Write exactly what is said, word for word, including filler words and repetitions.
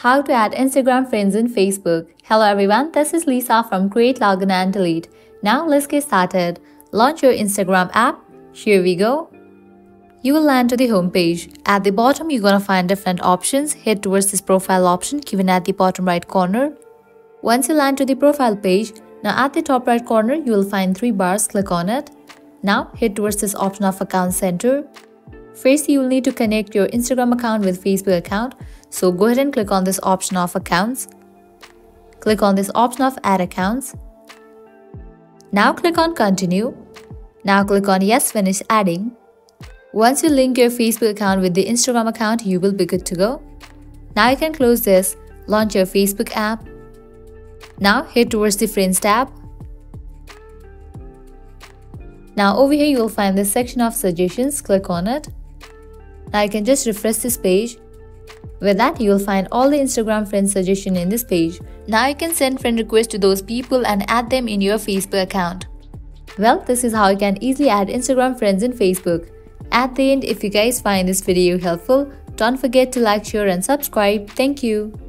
How to add Instagram friends in Facebook. Hello everyone, this is Lisa from Create Login And Delete. Now let's get started. Launch your Instagram app. Here we go. You will land to the home page. At the bottom, you're gonna find different options. Head towards this profile option given at the bottom right corner. Once you land to the profile page, now at the top right corner, you will find three bars. Click on it. Now head towards this option of Account Center. First, you will need to connect your Instagram account with Facebook account. So go ahead and click on this option of Accounts. Click on this option of Add Accounts. Now click on Continue. Now click on Yes, Finish Adding. Once you link your Facebook account with the Instagram account, you will be good to go. Now you can close this. Launch your Facebook app. Now head towards the Friends tab. Now over here you will find this section of Suggestions. Click on it. Now you can just refresh this page. With that, you will find all the Instagram friends suggestion in this page. Now you can send friend requests to those people and add them in your Facebook account. Well, this is how you can easily add Instagram friends in Facebook. At the end, if you guys find this video helpful, don't forget to like, share and subscribe. Thank you.